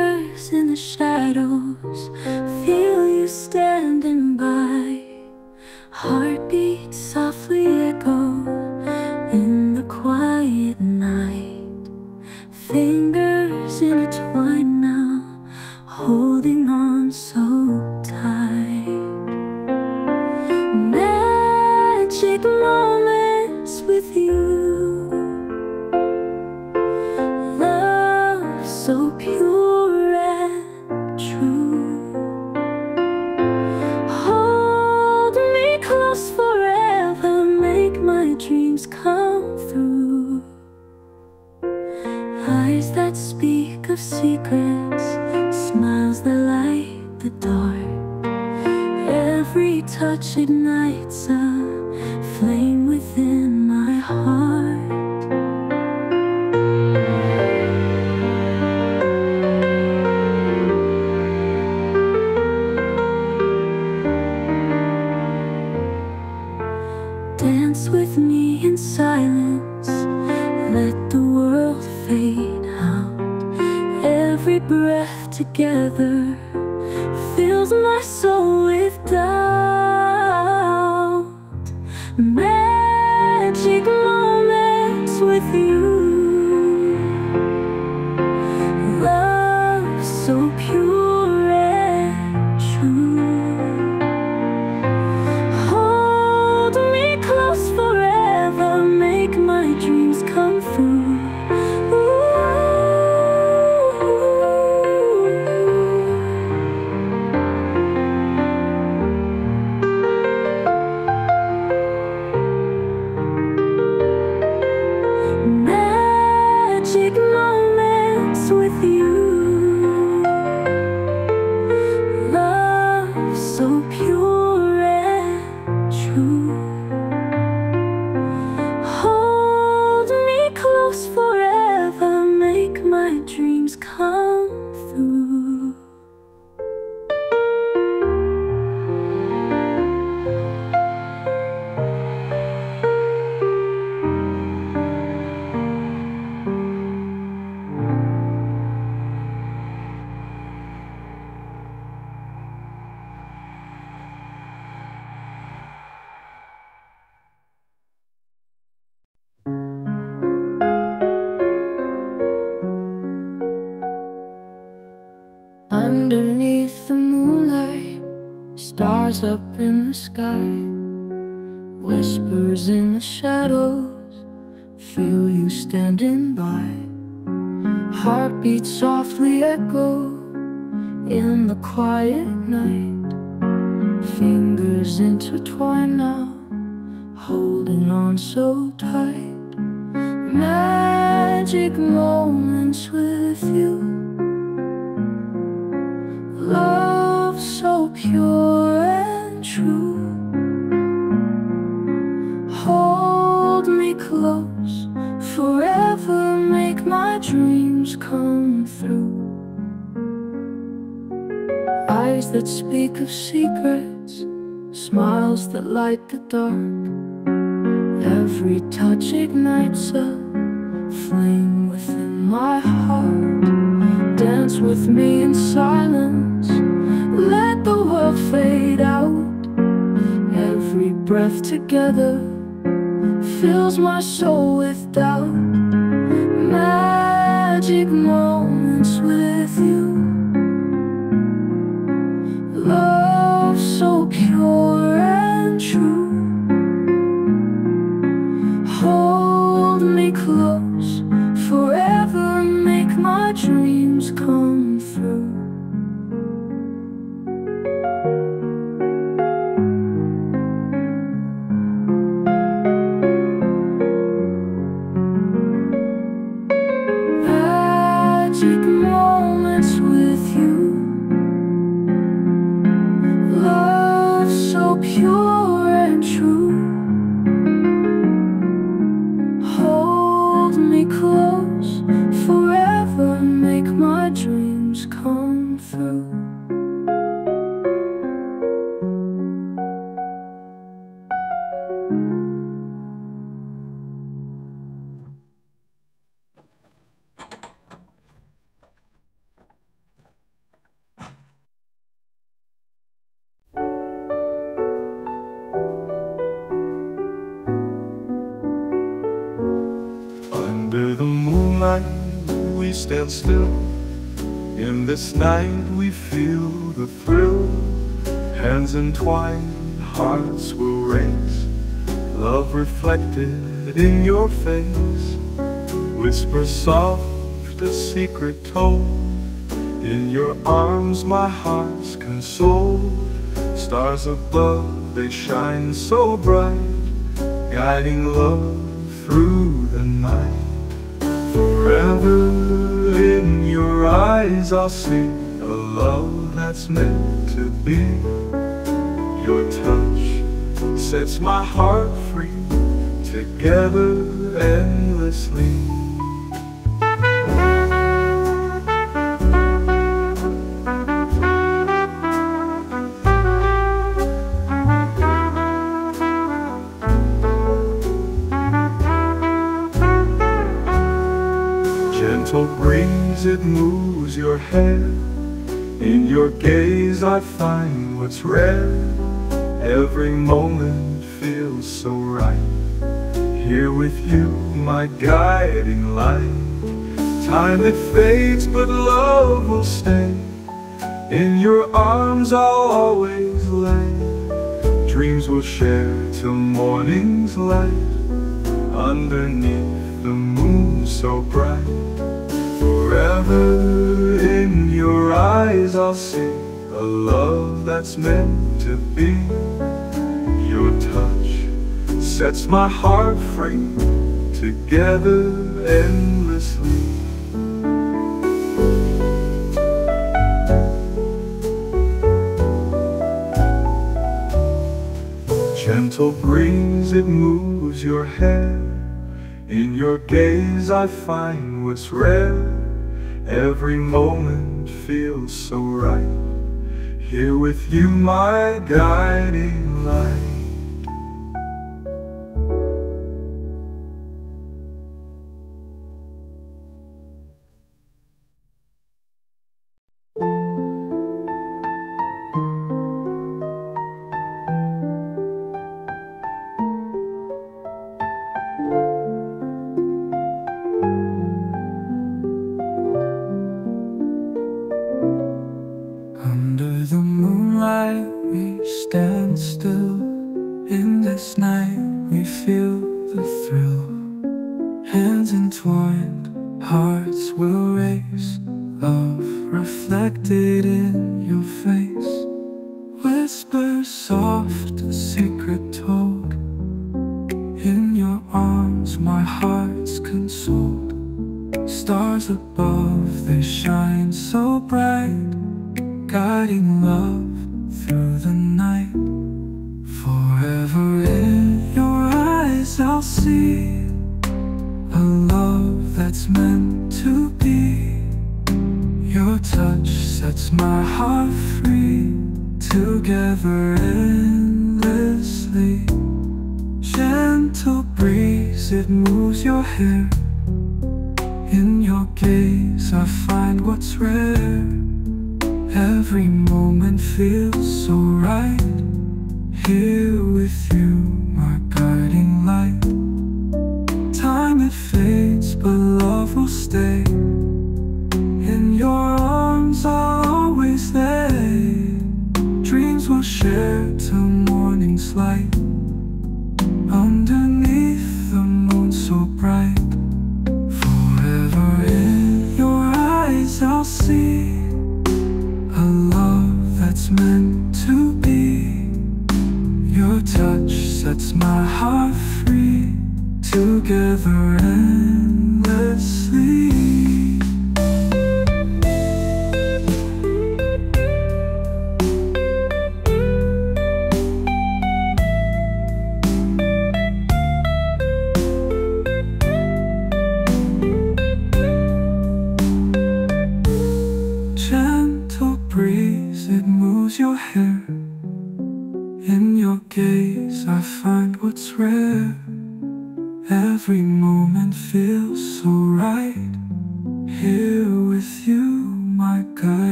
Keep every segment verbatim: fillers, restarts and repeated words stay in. whispers in the shadows, feel you standing by. Heartbeats softly echo in the quiet night. Fingers intertwined now, holding on so tight. Magic moments with you, love so pure. Dreams come through. Eyes that speak of secrets, smiles that light the dark. Every touch ignites a flame within my heart. Dance with me in silence, let the world fade out. Every breath together fills my soul with doubt. Magic moments with you, love so pure. Dreams come through. Ooh. Magic moments with you, love so pure and true. Forever, make my dreams come through. Underneath the moonlight, stars up in the sky, whispers in the shadows, feel you standing by. Heartbeats softly echo in the quiet night. Fingers intertwined now, holding on so tight. Magic moments with you, love so pure and true. Hold me close, forever make my dreams come through. Eyes that speak of secrets, smiles that light the dark. Every touch ignites a flame within my heart. Dance with me in silence, let the world fade out. Every breath together fills my soul with doubt. Magic moments with you, love so pure and true. Hold me close, forever make my dreams come through. Pure and true, hold me close, forever make my dreams come through. we stand still. In this night we feel the thrill. Hands entwined, hearts will race. Love reflected in your face. Whisper soft, a secret told. In your arms my heart's consoled. Stars above, they shine so bright, guiding love through the night. Forever in your eyes I'll see a love that's meant to be. Your touch sets my heart free, together endlessly. Gentle breeze, it moves your hair. In your gaze I find what's rare. Every moment feels so right. Here with you, my guiding light. Time it fades, but love will stay. In your arms I'll always lay. Dreams will share till morning's light. Underneath the moon so bright. Forever in your eyes I'll see a love that's meant to be. Your touch sets my heart free, together endlessly. Gentle breeze, it moves your hair. In your gaze I find what's rare. Every moment feels so right. Here with you, my guiding light.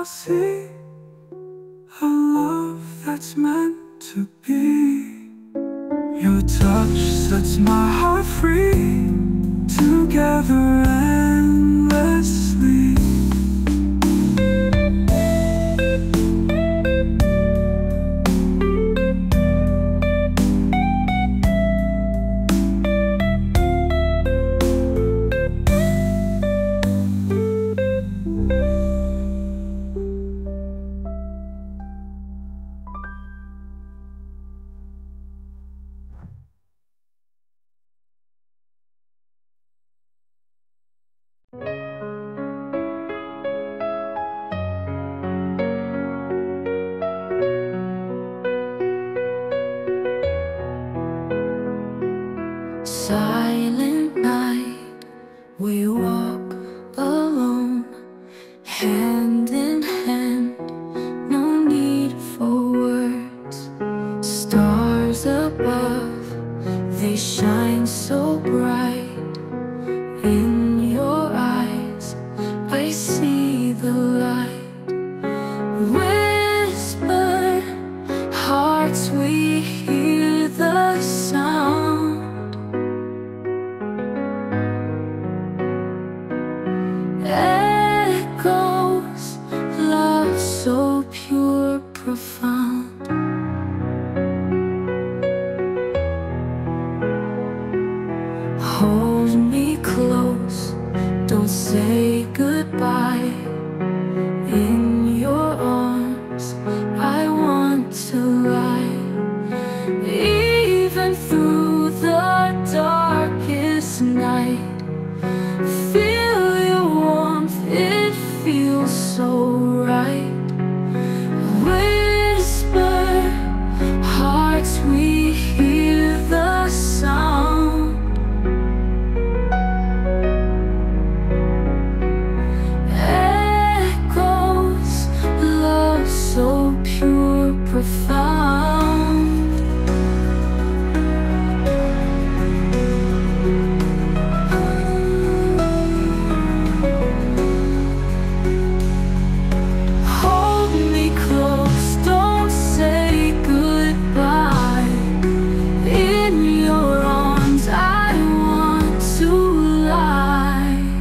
I see a love that's meant to be. Your touch sets my heart free, together endlessly. Silent night, we walk alone, hand in hand, no need for words. Stars above, they shine so bright. In your eyes, I see the light. Whisper, hearts, we hear the sound. Echoes, love so pure, profound. Hold me close, don't say goodbye. In your arms, I want to lie. Even through the darkest night, feels so right. Whisper, hearts, we hear the sound. Echoes, love so pure, profound.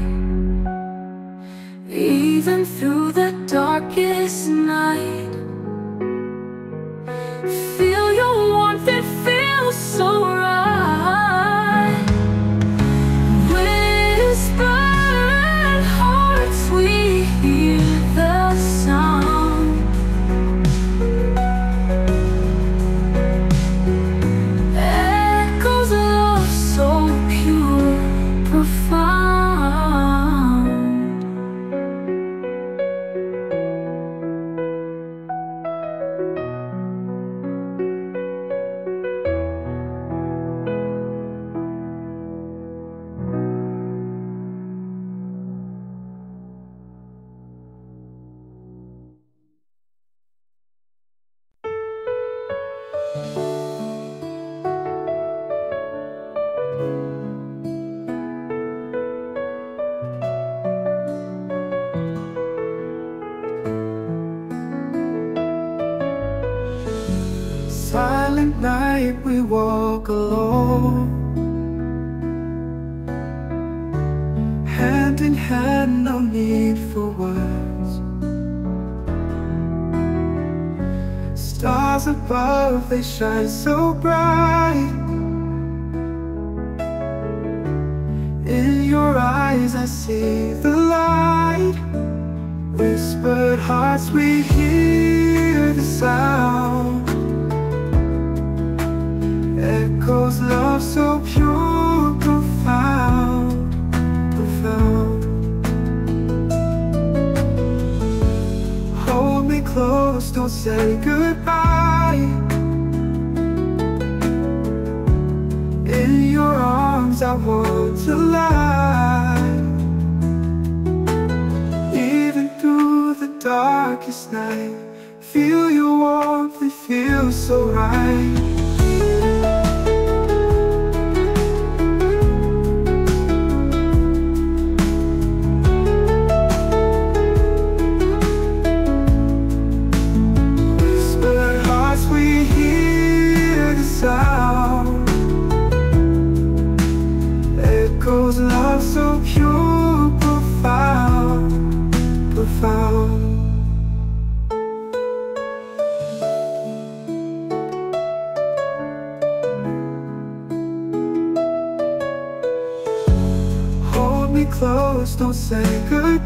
Even through the darkest night, feel your warmth, it feels so right. Whisper, hearts, we hear the sound. Echoes, love so pure, profound. Silent night, we walk alone, hand in hand, no need for words. Stars above, they shine so bright. In your eyes, I see the light. Whispered hearts, we hear the sound. Echoes, love so pure, profound, profound. Hold me close, don't say goodbye. In your arms, I want to lie. Even through the darkest night, feel your warmth, it feels so right.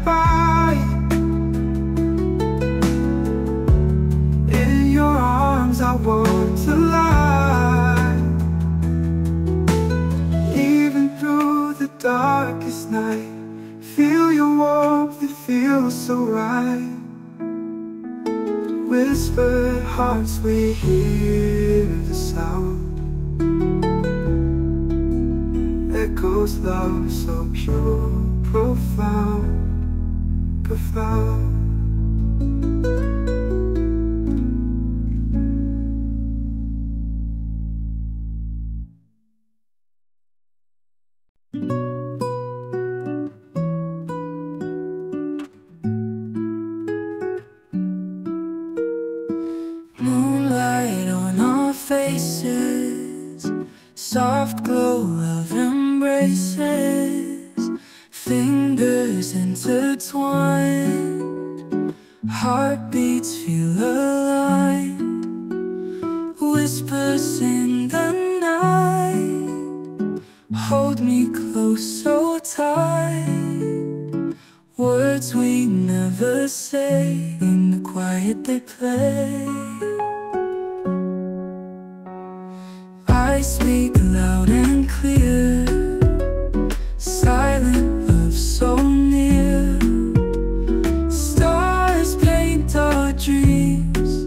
by. In your arms I want to lie, even through the darkest night. Feel your warmth, it feels so right. Whispered hearts, we hear the sound. Echoes love so pure, profound, profound. Moonlight on our faces, soft glow of embraces, fingers intertwined, heartbeats feel aligned, whispers in the night, hold me close so tight, words we never say, in the quiet they play. I speak loud and clear, silent love so near. Stars paint our dreams,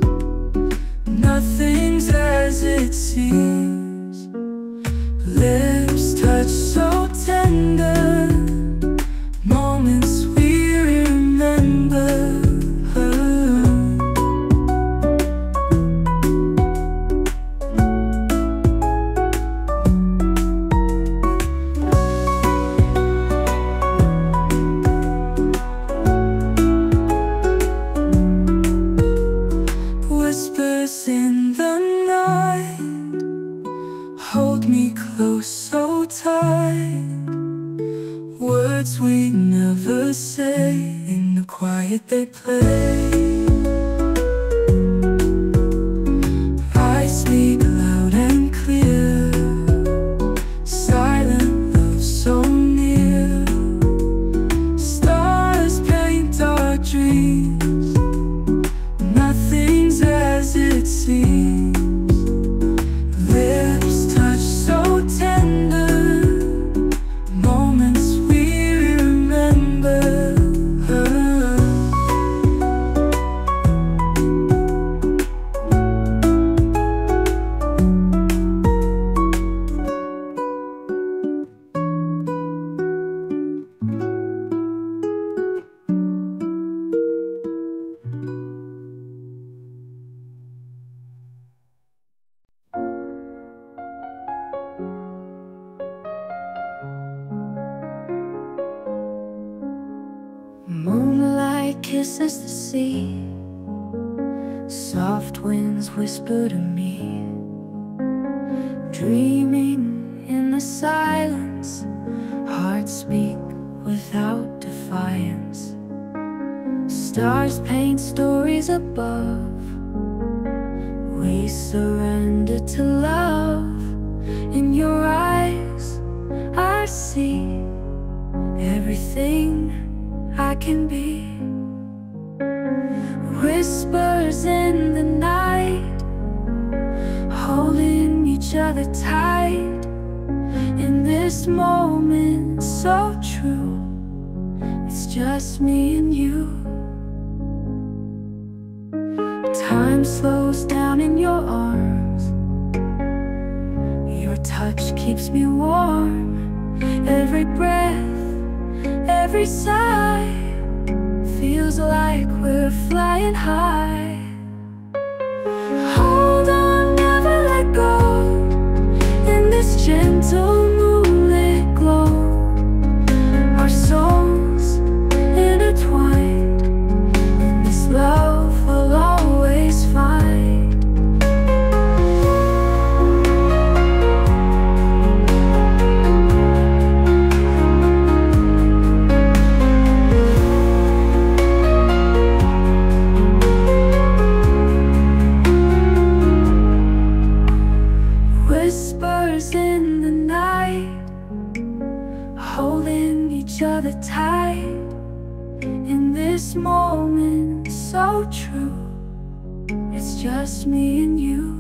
nothing's as it seems. Lips touch so tender, moments we remember. Words we never say, in the quiet they play. I speak loud and clear, silent love so near. Stars paint our dreams, nothing's as it seems. Lips touch so tender, kisses the sea, soft winds whisper to me, dreaming in the silence, hearts speak without defiance. Stars paint stories above, we surrender to love. In your eyes I see everything I can be. Whispers in the night, holding each other tight. In this moment so true, it's just me and you. Time slows down in your arms, your touch keeps me warm. Every breath, every sigh, feels like we're flying high. Hold on, never let go, in this gentle moonlit glow. Our souls intertwined, and this love we'll always find. this moment so true. It's just me and you.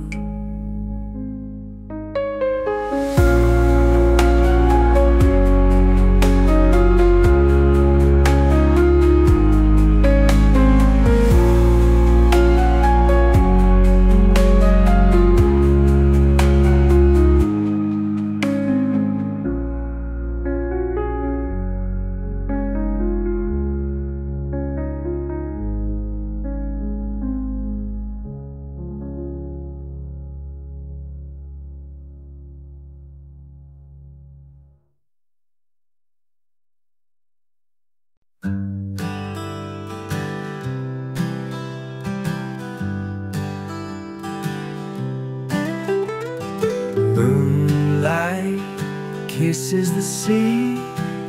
Kisses the sea,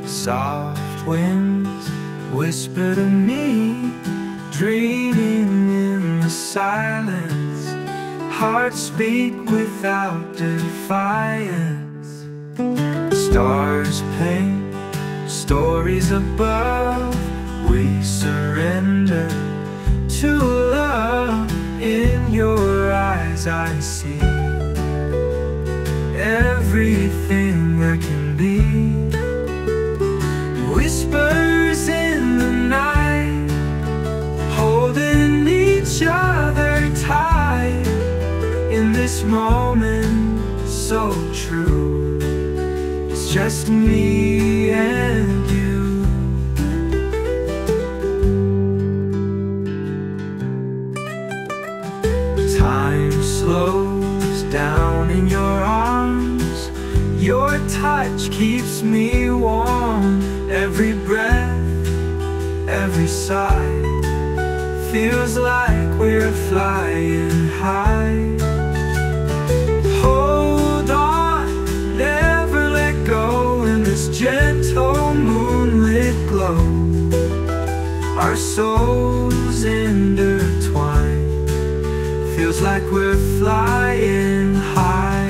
soft winds whisper to me, dreaming in the silence, hearts beat without defiance. Stars paint stories above, we surrender to love. In your eyes I see everything there can be. Whispers in the night, holding each other tight. In this moment so true, it's just me and you. Time slows down in your arms, your touch keeps me warm. Every breath, every sigh, feels like we're flying high. Hold on, never let go. In this gentle moonlit glow, our souls intertwine. Feels like we're flying high.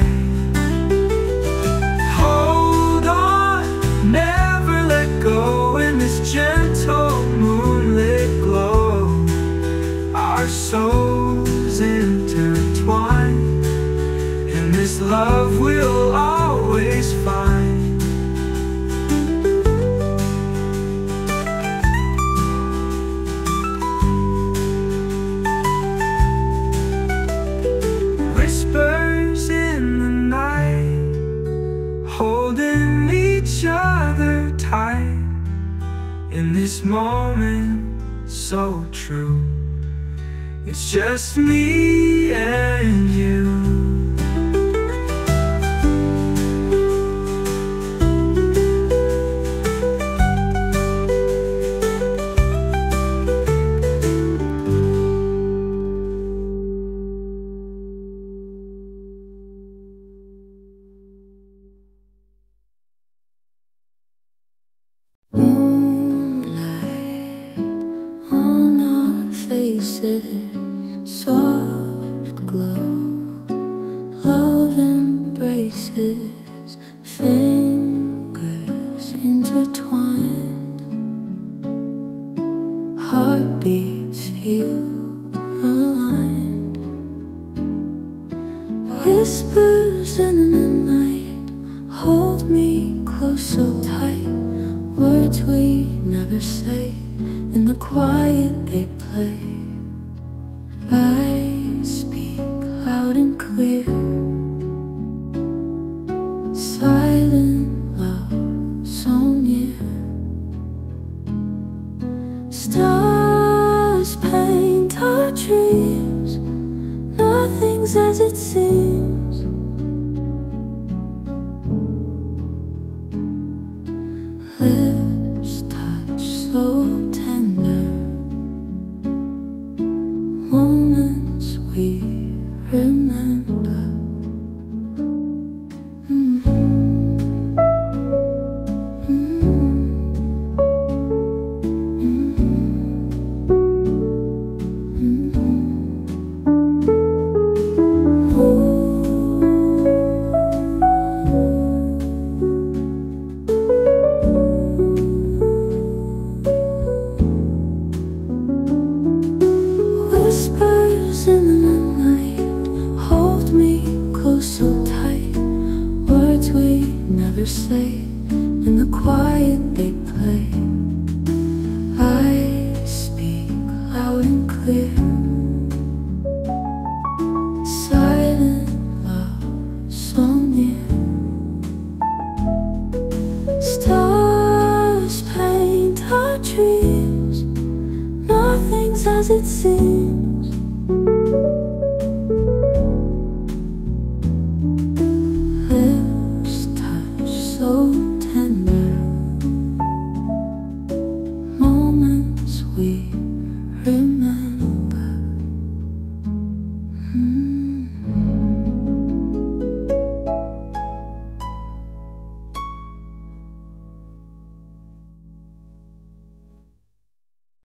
Gentle moonlit glow, our souls intertwine. In this love we'll always find. Whispers in the night, holding each other tight. In this moment so true, it's just me and you. Soft glow, love embraces, fingers intertwined, heartbeats feel aligned. Whispers in the night, hold me close so tight. Words we never say, in the quiet they play. I speak loud and clear, silent love so near. Stars paint our dreams, nothing's as it seems. Lips touch so tender, moments we remember. Mm. Mm. Mm. Mm. Oh. as it seems.